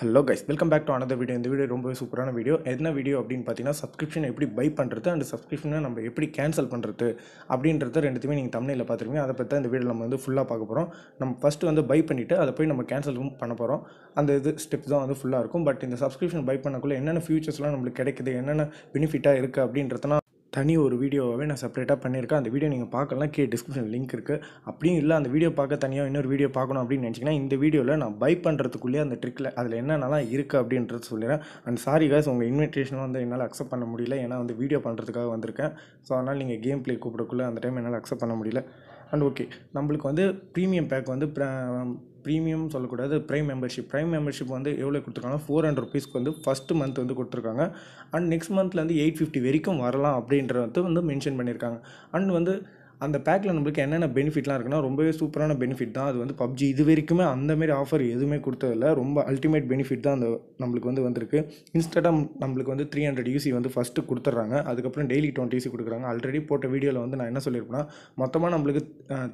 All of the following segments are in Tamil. Hello guys, welcome back to another video. In the video romba superaana video edna video appdin pathina subscription eppadi buy pandrathu and subscription na namme eppadi cancel pandrathu appdindratha rendutume neenga thumbnail la paathirupinga adha pathi indha video la namme full ah paakaporam namme first buy pannittu adha poi namme cancel panna porom andha idu steps dhaan full ah irukum but indha subscription buy pannakulla enna features la nammukku kedaikudhu enna benefit ah irukku appdindratha தனி ஒரு வீடியோவை நான் செப்பரேட்டாக பண்ணியிருக்கேன். அந்த வீடியோ நீங்கள் பார்க்கலாம், கீழே டிஸ்கிரிப்ஷன் லிங்க் இருக்குது. அப்படியும் இல்லை அந்த வீடியோ பார்க்க தனியாக இன்னொரு வீடியோ பார்க்கணும் அப்படின்னு நினச்சிங்கன்னா இந்த வீடியோவில் நான் பை பண்ணுறதுக்குள்ளேயே அந்த ட்ரிக்கில் அதில் என்னென்னலாம் இருக்குது அப்படின்றது சொல்லிடுறேன். அண்ட் சாரி காய்ஸ், உங்கள் இன்விடேஷன் என்னால் அக்செப்ட் பண்ண முடியல, ஏன்னா வந்து வீடியோ பண்ணுறதுக்காக வந்திருக்கேன். ஸோ அதனால் நீங்கள் கேம் பிளே கூப்பிடக்குள்ளே அந்த டைம் என்னால் அக்செப்ட் பண்ண முடியல. அண்ட் ஓகே, நம்மளுக்கு வந்து ப்ரீமியம் பேக் வந்து ப்ரீமியம் சொல்லக்கூடாது, ப்ரைம் மெம்பர்ஷிப் வந்து எவ்வளோ கொடுத்துருக்காங்கன்னா 400 ரூபீஸ்க்கு வந்து ஃபஸ்ட்டு மந்த் வந்து கொடுத்துருக்காங்க. அண்ட் நெக்ஸ்ட் மந்த்லேருந்து 850 வரைக்கும் வரலாம் அப்படின்றது வந்து மென்ஷன் பண்ணியிருக்காங்க. அண்ட் வந்து அந்த பேக்கில் நம்மளுக்கு என்னென்ன பெனிஃபிட்லாம் இருக்குன்னா ரொம்பவே சூப்பரான பெனிஃபிட் தான். அது வந்து பப்ஜி இது வரைக்குமே அந்தமாரி ஆஃபர் எதுவுமே கொடுத்ததில்ல, ரொம்ப அல்டிமேட் பெனிஃபிட் தான் அந்த நம்மளுக்கு வந்து வந்திருக்கு. இன்ஸ்டண்ட்டாக நம்மளுக்கு வந்து 300 UC வந்து ஃபஸ்ட்டு கொடுத்துட்றாங்க, அதுக்கப்புறம் டெய்லி 20 UC கொடுக்குறாங்க. ஆல்ரெடி போட்ட வீடியோவில் வந்து நான் என்ன சொல்லியிருப்பேன்னா மொத்தமாக நம்மளுக்கு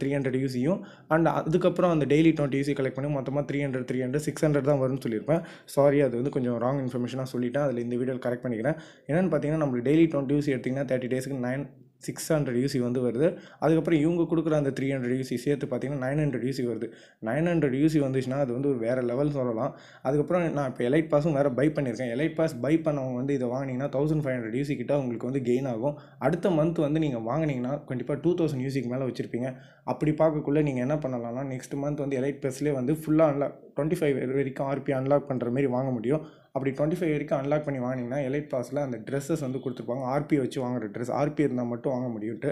300 UCயும் அண்ட் அதுக்கப்புறம் அந்த டெய்லி 20 UC கலெக்ட் பண்ணி மொத்தமாக 300 தான் வரும்னு சொல்லியிருப்பேன். சாரி, அது வந்து கொஞ்சம் ராங் இன்ஃபர்மேஷனாக சொல்லிவிட்டேன், அதில் இந்த வீடியோவில் கரெக்ட் பண்ணிக்கிறேன். என்னென்னு பார்த்தீங்கன்னா நம்மளுக்கு டெய்லி 20 UC எடுத்திங்கன்னா 30 டேஸுக்கு 600 UC வந்து வருது. அதுக்கப்புறம் இவங்க கொடுக்குற அந்த 300 UC சேர்த்து பார்த்தீங்கன்னா 900 UC வருது. 900 UC வந்துச்சுன்னா அது வந்து வேறு லெவல் சொல்லலாம். அதுக்கப்புறம் நான் இப்போ எலைட் பாஸும் வேறு பை பண்ணியிருக்கேன். எலைட் பாஸ் பை பண்ணவங்க வந்து இதை வாங்கினீங்கன்னா 1500 UC கிட்ட உங்களுக்கு வந்து கெயின் ஆகும். அடுத்த மந்த் வந்து நீங்கள் வாங்கினீங்கன்னா கண்டிப்பாக 2000 UCக்கு மேலே வச்சுருப்பீங்க. அப்படி பார்க்கக்குள்ளே நீங்கள் என்ன பண்ணலாம்னா நெக்ஸ்ட் மந்த் வந்து எலைட் பாஸ்லேயே வந்து ஃபுல்லாக அன்லாக் 25 வரைக்கும் RP அன்லாக் பண்ணுற மாதிரி வாங்க முடியும். அப்படி 25 வரைக்கும் அன்லாக் பண்ணி வாங்கினீங்கன்னா எலைட் பாஸில் அந்த ட்ரெஸ்ஸஸ் வந்து கொடுத்துருப்பாங்க, RP வச்சு வாங்குற ட்ரெஸ், RP இருந்தால் மட்டும் வாங்க முடியும்ட்டு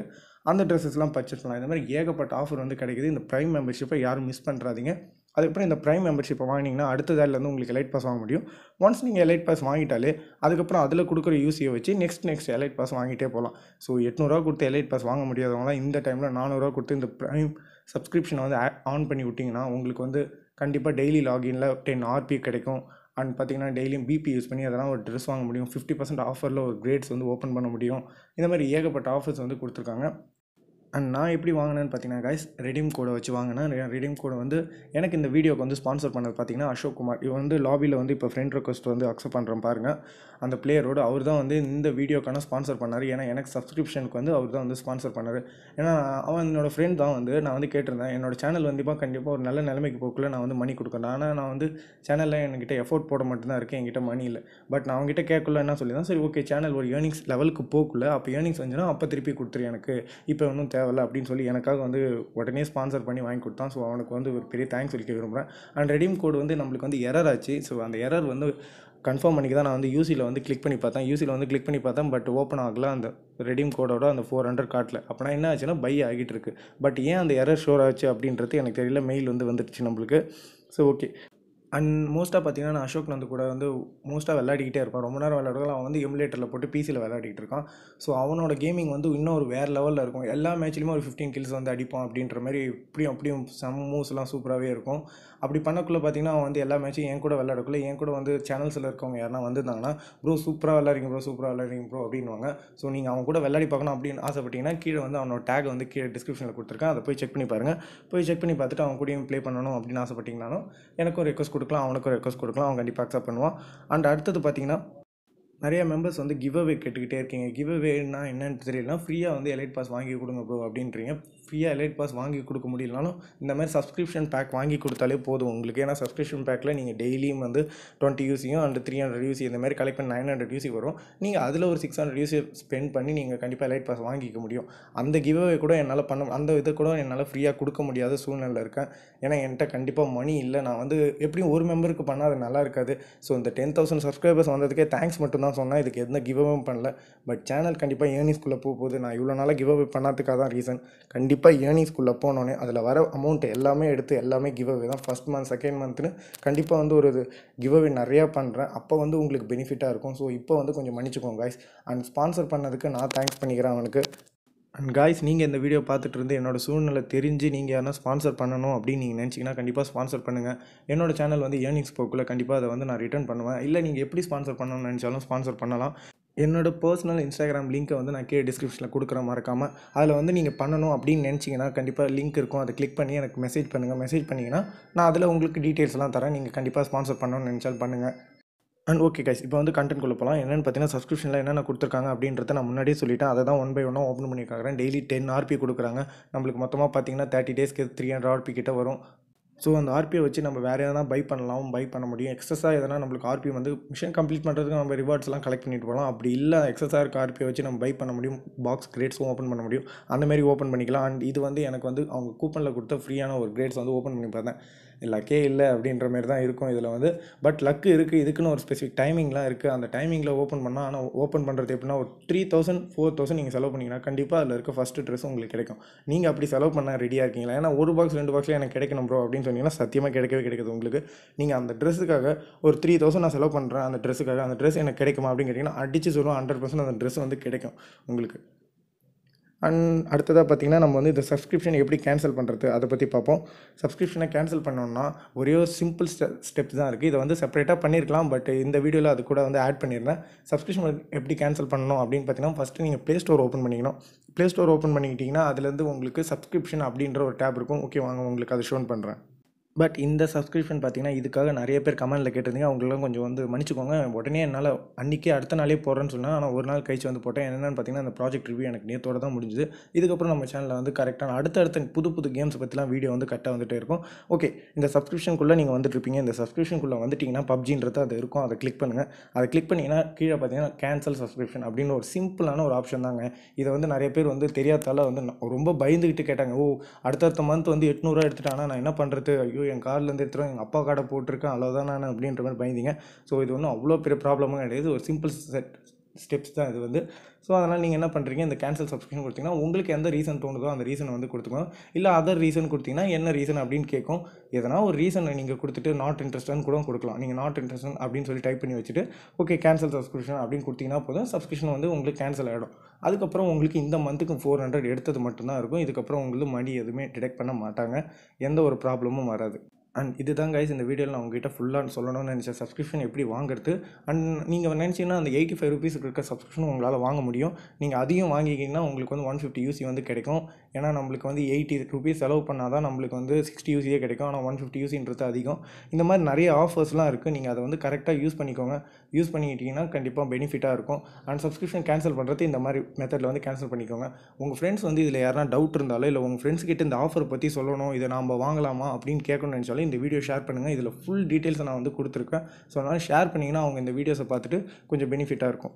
அந்த ட்ரெஸ்ஸஸ்லாம் பர்ச்சேஸ் பண்ணலாம். இந்த மாதிரி ஏகப்பட்ட ஆஃபர் வந்து கிடைக்குது. இந்த ப்ரைம் மெம்பர்ஷிப்பை யாரும் மிஸ் பண்ணுறாதீங்க. அதுக்கப்புறம் இந்த ப்ரைம் மெம்பர்ஷிப்பை வாங்கினீங்கன்னா அடுத்த தேதியிலேருந்து உங்களுக்கு எலைட் பாஸ் வாங்க முடியும். ஒன்ஸ் நீங்கள் எலைட் பாஸ் வாங்கிட்டாலே அதுக்கப்புறம் அதில் கொடுக்குற UCயை வச்சு நெக்ஸ்ட் எலைட் பாஸ் வாங்கிட்டே போகலாம். ஸோ 800 ரூபா கொடுத்து எலைட் பாஸ் வாங்க முடியாதவங்களாம் இந்த டைமில் 400 ரூபா கொடுத்து இந்த ப்ரைம் சப்ஸ்கிரிப்ஷனை வந்து ஆன் பண்ணி விட்டிங்கன்னா உங்களுக்கு வந்து கண்டிப்பாக டெய்லி லாகின்ல 10 RP கிடைக்கும். அண்ட் பார்த்தீங்கன்னா டெய்லியும் பிபி யூஸ் பண்ணி அதெல்லாம் ஒரு ட்ரெஸ் வாங்க முடியும். 50% ஆஃபரில் ஒரு கிரேட்ஸ் வந்து ஓப்பன் பண்ண முடியும். இந்த மாதிரி ஏகப்பட்ட ஆஃபர்ஸ் வந்து கொடுத்துருக்காங்க. அண்ட் நான் எப்படி வாங்கினேன்னு பார்த்தீங்கன்னா கைஸ், ரெடீம் கோடை வச்சு வாங்கினேன். ரெடீம் கோடை வந்து எனக்கு இந்த வீடியோக்கு வந்து ஸ்பான்சர் பண்ணது பார்த்தீங்கன்னா அசோக் குமார். இவன் வந்து லாபியில் வந்து இப்போ ஃப்ரெண்ட் ரிக்வஸ்ட் வந்து அக்செப்ட் பண்ணுறோம் பாருங்கள், அந்த பிளேயரோடு அவர் தான் வந்து இந்த வீடியோக்கான ஸ்பான்சர் பண்ணார். ஏன்னா எனக்கு சப்ஸ்கிரிப்ஷனுக்கு வந்து அவர் தான் வந்து ஸ்பான்சர் பண்ணார். ஏன்னா அவன் என்னோடய ஃப்ரெண்ட் தான் வந்து நான் வந்து கேட்டிருந்தேன் என்னோடய சேனல் வந்து இப்போ கண்டிப்பாக ஒரு நல்ல நிலைமைக்கு போக்குள்ள நான் வந்து மணி கொடுக்குறேன். ஆனால் நான் வந்து சேனலில் என்கிட்ட எஃபோர்ட் போட மட்டும்தான் இருக்கேன், என்கிட்ட மணி இல்லை. பட் நான் அவங்ககிட்ட கேட்கல என்ன சொல்லி தான் சரி ஓகே சேனல் ஒரு ஏர்னிங்ஸ் லெவலுக்கு போக்குள்ள அப்போ ஏர்னிங்ஸ் வந்துன்னா அப்போ திருப்பி கொடுத்துரு, எனக்கு இப்போ ஒன்றும் தேவையில்ல அப்படின்னு சொல்லி எனக்காக வந்து உடனே ஸ்பான்சர் பண்ணி வாங்கி கொடுத்தான். ஸோ அவனுக்கு வந்து ஒரு பெரிய தேங்க்ஸ் சொல்லிக்க விரும்புகிறேன். அண்ட் ரெடீம் கோடு வந்து நம்மளுக்கு வந்து எரர் ஆச்சு. ஸோ அந்த எரர் வந்து கன்ஃபார்ம் பண்ணிக்க தான் நான் வந்து UCயில் வந்து கிளிக் பண்ணி பார்த்தேன். UCயில் வந்து கிளிக் பண்ணி பார்த்தேன், பட் ஓப்பன் ஆகல அந்த ரெடீம் கோடோட அந்த 400 கார்டில். அப்படின்னா என்ன ஆச்சுன்னா பை ஆகிட்டு இருக்கு. பட் ஏன் அந்த எரர் ஷோர் ஆச்சு அப்படின்றது எனக்கு தெரியல, மெயில் வந்து வந்துடுச்சு நம்மளுக்கு. So okay. அண்ட் மோஸ்ட்டாக பார்த்தீங்கன்னா நான் அசோக் நந்து கூட வந்து மோஸ்ட்டாக விளையாடிக்கிட்டே இருப்பான். ரொம்ப நேரம் விளையாடுறதுல அவன் வந்து எமுலேட்டரில் போட்டு PCயில் விளையாடிக்கிட்டு இருக்கான். ஸோ அவனோட கேமிங் வந்து இன்னும் ஒரு வேறு லெவலில் இருக்கும். எல்லா மேட்ச்லேயுமே ஒரு 15 kills வந்து அடிப்பான் அப்படின்ற மாதிரி அப்படியும் சம் மூவ்ஸ்லாம் சூப்பராகவே இருக்கும். அப்படி பண்ணக்குள்ளே பார்த்தீங்கன்னா அவன் வந்து எல்லா மேட்ச்சும் என் கூட விளையாடக்குள்ள என் கூட வந்து சேனல்ஸில் இருக்கவங்க யாருன்னா வந்துருந்தாங்கன்னா ப்ரோ சூப்பராக விளையாடுறீங்க அப்படின்வாங்க. ஸோ நீங்கள் அவன் கூட விளையாடி பார்க்கணும் அப்படின்னு ஆசைப்பட்டீங்கன்னா கீழே வந்து அவனோட டேக் வந்து கீழே டிஸ்கிரிப்ஷனில் கொடுத்துருக்கேன், அதை போய் செக் பண்ணி பாருங்கள். போய் செக் பண்ணி பார்த்துட்டு அவன் கூடயும் ப்ளே பண்ணணும் அப்படின்னு ஆசைப்பட்டீங்கன்னாலும் எனக்கும் ரெக்வஸ்ட் கொடுக்கலாம், அவனுக்கும் ரெக்வஸ்ட் கொடுக்கலாம், அவன் கண்டிப்பாக அக்செப்ட் பண்ணுவான். அண்ட் அடுத்தது பார்த்தீங்கன்னா நிறைய மெம்பர்ஸ் வந்து கிவ் அவே கேட்டுக்கிட்டே இருக்கீங்க. கிவ் அவேனா என்னென்னு தெரியலனா ஃப்ரீயாக வந்து எலைட் பாஸ் வாங்கி கொடுங்க ப்ரோ அப்படின்றீங்க. ஃப்ரீயாக எலைட் பாஸ் வாங்கி கொடுக்க முடியலனாலும் இந்த மாதிரி சப்ஸ்கிரிப்ஷன் பேக் வாங்கி கொடுத்தாலே போதும் உங்களுக்கு. ஏன்னா சப்ஸ்கிரிப்ஷன் பேக்கில் நீங்கள் டெய்லியும் வந்து 20 UCயும் அண்ட் 300 UC இந்த மாதிரி கலெக்ட் பண்ணி 900 UC வரும். நீங்கள் அதில் ஒரு 600 UC ஸ்பெண்ட் பண்ணி நீங்கள் கண்டிப்பாக எலைட் பாஸ் வாங்கிக்க முடியும். அந்த கிவ் அவே கூட என்னால் அந்த இதை கூட என்னால் ஃப்ரீயாக கொடுக்க முடியாத சூழ்நிலை இருக்கேன். ஏன்னா என்கிட்ட கண்டிப்பாக மணி இல்லை. நான் வந்து எப்படியும் ஒரு மெம்பருக்கு பண்ணால் அது நல்லா இருக்காது. ஸோ இந்த 10,000 சப்ஸ்கிரைபர்ஸ் வந்ததுக்கே தேங்க்ஸ் மட்டும் தான் சொன்னால், இதுக்கு எந்த கிவ் அவே பண்ணல. பட் சேனல் கண்டிப்பாக ஏர்னிங்ஸ்குள்ளே போகுது. நான் இவ்வளோ நாளாக கிவ் அவே பண்ணாதுக்காக தான் ரீசன். கண்டிப்பாக ஏர்னிங்ஸ்குள்ளே போனோன்னே அதில் வர அமௌண்ட் எல்லாமே எடுத்து எல்லாமே கிவ் அவே தான். ஃபஸ்ட் மந்த் செகண்ட் மந்த்னு கண்டிப்பாக வந்து ஒரு கிவ் அவே நிறையா பண்ணுறேன், அப்போ வந்து உங்களுக்கு பெனிஃபிட்டாக இருக்கும். ஸோ இப்போ வந்து கொஞ்சம் மன்னிச்சுக்கோங்க காய்ஸ். அண்ட் ஸ்பான்சர் பண்ணதுக்கு நான் தேங்க்ஸ் பண்ணிக்கிறேன் அவனுக்கு. அண்ட் காய்ஸ், நீங்கள் இந்த வீடியோ பார்த்துட்டு இருந்து என்னோடய சூழ்நிலை தெரிஞ்சு நீங்கள் யாரா ஸ்பான்சர் பண்ணணும் அப்படின்னு நீங்கள் நினச்சிங்கன்னா கண்டிப்பாக ஸ்பான்சர் பண்ணுங்கள். என்னோடய சேனல் வந்து ஏர்னிங்ஸ் போக்குள்ள கண்டிப்பாக அதை வந்து நான் ரிட்டர்ன் பண்ணுவேன். இல்லை நீங்கள் எப்படி ஸ்பான்சர் பண்ணணும்னு நினச்சாலும் ஸ்பான்சர் பண்ணலாம். என்னோட பர்சனல் இன்ஸ்டாகிராம் லிங்க்கை வந்து நான் கீழே டிஸ்கிரிப்ஷனில் கொடுக்குற மறக்காமல் அதில் வந்து நீங்கள் பண்ணணும் அப்படின்னு நினச்சிங்கன்னா கண்டிப்பாக லிங்க் இருக்கும், அதை கிளிக் பண்ணி எனக்கு மெசேஜ் பண்ணுங்கள். மெசேஜ் பண்ணிங்கன்னா நான் அதில் உங்களுக்கு டீட்டெயில்ஸ்லாம் தரேன், நீங்கள் கண்டிப்பாக ஸ்பான்சர் பண்ணணும்னு நினச்சாலும் பண்ணுங்கள். அண்ட் ஓகே கைஸ், இப்போ வந்து கண்டென்ட் கொள்ள போகலாம். என்னென்னு பார்த்தீங்கன்னா சப்ஸ்கிரிப்ஷனில் என்னென்ன கொடுத்துருக்காங்க அப்படின்றத நான் முன்னாடியே சொல்லிவிட்டேன். அதை தான் ஒன் பை ஒன்னாக ஓப்பன் பண்ணி பார்க்குறேன். டெய்லி 10 RP கொடுக்குறாங்க. நம்மளுக்கு மொத்தமாக பார்த்தீங்கன்னா 30 டேஸ்க்கு 300 RP கிட்ட வரும். ஸோ அந்த ஆர்பியை வச்சு நம்ம வேறு எதனா பை பண்ண முடியும். எக்ஸஸாக எதனா நம்மளுக்கு ஆர்பி வந்து மிஷன் கம்ப்ளீட் பண்ணுறதுக்கு நம்ம ரிவார்ட்ஸ்லாம் கலெக்ட் பண்ணிட்டு போகலாம். அப்படி இல்லை எக்ஸஸாக இருக்க ஆர்பியை வச்சு நம்ம பை பண்ண முடியும், பாக்ஸ் கிரேட்ஸும் ஓப்பன் பண்ண முடியும், அந்தமாரி ஓப்பன் பண்ணிக்கலாம். அண்ட் இது வந்து எனக்கு வந்து அவங்க கூப்பனில் கொடுத்த ஃப்ரீயான ஒரு கிரேட்ஸ் வந்து ஓப்பன் பண்ணி பார்த்தேன். லக்கே இல்லை அப்படின்ற மாதிரி தான் இருக்கும் இதில் வந்து. பட் லக்கு இருக்குது, இதுக்குன்னு ஒரு ஸ்பெசிஃபிக் டைமிங்லாம் இருக்குது. அந்த டைமிங்கில் ஓப்பன் பண்ணால், ஆனால் ஓப்பன் பண்ணுறது எப்படின்னா ஒரு 3000 4000 நீங்கள் செலவு பண்ணிங்கன்னா கண்டிப்பாக அதில் இருக்க ஃபஸ்ட்டு ட்ரெஸ் உங்களுக்கு கிடைக்கும். நீங்கள் அப்படி செலவு பண்ண ரெடியாக இருக்கீங்களா? ஏன்னா ஒரு பாக்ஸ் 2 பாக்ஸில் எனக்கு கிடைக்கணும் ப்ரோ அப்படின்னு சொன்னீங்கன்னா சத்தியமாக கிடைக்காது உங்களுக்கு. நீங்கள் அந்த ட்ரெஸ்ஸுக்காக ஒரு 3000 நான் செலவு பண்ணுறேன் அந்த ட்ரெஸ்ஸுக்காக, அந்த ட்ரெஸ் எனக்கு கிடைக்குமா அப்படின்னு கேட்டிங்கன்னா அடித்து சொல்லுவோம் 100% அந்த ட்ரெஸ் வந்து கிடைக்கும் உங்களுக்கு. அண்ட் அடுத்ததாக பார்த்திங்கன்னா நம்ம வந்து இந்த சப்ஸ்கிரிப்ஷன் எப்படி கேன்சல் பண்ணுறது அதை பற்றி பார்ப்போம். சப்ஸ்கிரிப்ஷனை கேன்சல் பண்ணோன்னா ஒரே ஒரு சிம்பிள் ஸ்டெப்ஸ் தான் இருக்குது. இதை வந்து செப்பரேட்டாக பண்ணியிருக்கலாம், பட் இந்த வீடியோவில் அது கூட வந்து ஆட் பண்ணியிருந்தேன். சப்ஸ்கிரிப்ஷன் எப்படி கேன்சல் பண்ணணும் அப்படின்னு பார்த்தீங்கன்னா ஃபஸ்ட்டு நீங்கள் ப்ளே ஸ்டோர் ஓப்பன் பண்ணிக்கணும். ப்ளே ஸ்டோர் ஓப்பன் பண்ணிக்கிட்டிங்கன்னா அதுலேருந்து உங்களுக்கு சப்ஸ்கிரிப்ஷன் அப்படின்ற ஒரு டேப் இருக்கும். ஓகே வாங்க உங்களுக்கு அதை ஷோன் பண்ணுறேன். பட் இந்த சப்ஸ்கிரிப்ஷன் பார்த்திங்கன்னா இதுக்காக நிறைய பேர் கமெண்டில் கேட்டிருந்தீங்க, அவங்களும் கொஞ்சம் வந்து மன்னிச்சிக்கோங்க. உடனே என்னால் அன்றைக்கே அடுத்த நாளே போடுறேன்னு சொன்னால் ஆனால் ஒரு நாள் கழிச்சு வந்து போட்டேன். என்னென்னு பார்த்திங்கன்னா அந்த ப்ராஜெக்ட் ரிவ்யூ எனக்கு நேற்றோடு தான் முடிஞ்சுது. இதுக்கப்புறம் நம்ம சேனலில் வந்து கரெக்டான அடுத்தடுத்த புது கேம்ஸ் பற்றிலாம் வீடியோ வந்து கரெக்டாக வந்துகிட்டே இருக்கும். ஓகே, இந்த சப்ஸ்கிரிப்ஷனுக்குள்ளே நீங்கள் வந்துட்டுருப்பீங்க. இந்த சப்ஸ்கிரிப்ஷனுக்குள்ளே வந்துட்டிங்கன்னா PUBGன்றது அது இருக்கும், அதை கிளிக் பண்ணுங்கள். அதை கிளிக் பண்ணிங்கன்னா கீழே பார்த்திங்கன்னா கேன்சல் சப்ஸ்கிரிப்ஷன் அப்படின்னு ஒரு சிம்பிளான ஒரு ஆப்ஷன் தாங்க. இதை வந்து நிறைய பேர் வந்து தெரியாதால வந்து ரொம்ப பயந்துக்கிட்டு கேட்டாங்க. ஓ அடுத்தடுத்த மந்த் வந்து 800 எடுத்துட்டானா நான் என்ன பண்ணுறது, ஐயோ என் கார்லேருந்து எடுத்துகிறோம், எங்கள் அப்பா கார்டை போட்டிருக்கேன் அவ்வளோதான் நான் அப்படின்ற மாதிரி பயந்திங்க. ஸோ இது ஒன்றும் அவ்வளோ பெரிய ப்ராப்ளமும் கிடையாது, ஒரு சிம்பிள் ஸ்டெப்ஸ் தான் இது வந்து. ஸோ அதனால் நீங்கள் என்ன பண்ணுறீங்க, இந்த கேன்சல் சப்ஸ்கிரிப்ஷன் கொடுத்தீங்கன்னா உங்களுக்கு எந்த ரீசன் தோணுதோ அந்த ரீசனை வந்து கொடுத்துக்கணும். இல்லை அதர் ரீசன் கொடுத்தீங்கன்னா என்ன ரீசன் அப்படின்னு கேட்கும். எதனா ஒரு ரீசனை நீங்கள் கொடுத்துட்டு நாட் இன்ட்ரெஸ்ட்னு கூட கொடுக்கலாம். நீங்கள் நாட் இன்ட்ரெஸ்ட் அப்படின்னு சொல்லி டைப் பண்ணி வச்சுட்டு ஓகே கேன்சல் சப்ஸ்கிரிப்ஷன் அப்படின்னு கொடுத்தீங்கன்னா போதும், சப்ஸ்கிரிப்ஷன் வந்து உங்களுக்கு கேன்சல் ஆகிடும். அதுக்கப்புறம் உங்களுக்கு இந்த மந்த்துக்கு 400 எடுத்தது மட்டும்தான் இருக்கும். இதுக்கப்புறம் உங்களுக்கு மணி எதுவுமே டிடெக்ட் பண்ண மாட்டாங்க, எந்த ஒரு ப்ராப்ளமும் வராது. அண்ட் இது தான் கைஸ் இந்த வீடியோவில் நான் உங்ககிட்ட ஃபுல்லாக சொல்லணும்னு நினச்சேன், சப்ஸ்கிரிப்ஷன் எப்படி வாங்குறது. அண்ட் நீங்கள் நினச்சிங்கன்னா அந்த 85 ரூபீஸுக்கு இருக்க சப்ஸ்கிரிப்ஷன் உங்களால் வாங்க முடியும். நீங்கள் அதிகம் வாங்கிக்கிங்கன்னா உங்களுக்கு வந்து 150 UC வந்து கிடைக்கும். ஏன்னா நம்மளுக்கு வந்து 80 ரூபீஸ் செலவு பண்ணால் தான் நம்மளுக்கு வந்து 60 UCயே கிடைக்கும். ஆனால் 150 UCன்றது அதிகம். இந்த மாதிரி நிறைய ஆஃபர்ஸ்லாம் இருக்குது, நீங்கள் அதை வந்து கரெக்டாக யூஸ் பண்ணிக்கோங்க. யூஸ் பண்ணிக்கிட்டிங்கன்னா கண்டிப்பாக பெனிஃபிட்டாக இருக்கும். அண்ட் சப்ஸ்கிரிப்ஷன் கேன்சல் பண்ணுறது இந்த மாதிரி மெத்தடில் வந்து கேன்சல் பண்ணிக்கோங்க. உங்கள் ஃப்ரெண்ட்ஸ் வந்து இதில் யாருனா டவுட் இருந்தாலும் இல்லை உங்கள் ஃப்ரெண்ட்ஸ்கிட்ட இந்த ஆஃபர் பற்றி சொல்லணும், இதை நாம் வாங்கலாமா அப்படின்னு கேட்கணும்னு நினச்சாலும் இந்த வீடியோ ஷேர் பண்ணுங்கள். இதில் ஃபுல் டீட்டெயில்ஸ் நான் வந்து கொடுத்துருக்கேன். ஸோ அதனால் ஷேர் பண்ணிங்கன்னா அவங்க இந்த வீடியோஸை பார்த்துட்டு கொஞ்சம் பெனிஃபிட்டாக இருக்கும்.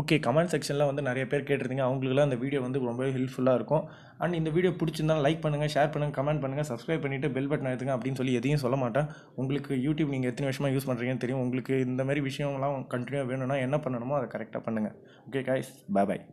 ஓகே, கமெண்ட் செக்ஷனில் வந்து நிறைய பேர் கேட்டிருந்தீங்க, அவங்களுக்குலாம் இந்த வீடியோ வந்து ரொம்பவே ஹெல்ப்ஃபுல்லாக இருக்கும். அண்ட் இந்த வீடியோ பிடிச்சிருந்தாலும் லைக் பண்ணுங்கள், ஷேர் பண்ணுங்கள், கமெண்ட் பண்ணுங்கள், சப்ஸ்கிரைப் பண்ணிவிட்டு பெல் பட்டன் எடுத்துங்க அப்படின்னு சொல்லி எதையும் சொல்ல மாட்டேன். உங்களுக்கு யூடியூப் நீங்கள் எத்தனை வருஷமாக யூஸ் பண்ணுறீங்கன்னு தெரியும். உங்களுக்கு இந்த மாதிரி விஷயம்லாம் கண்டினியூவாக வேணும்னா என்ன பண்ணணுமோ அதை கரெக்டாக பண்ணுங்கள். ஓகே கைஸ், பாய் பாய்.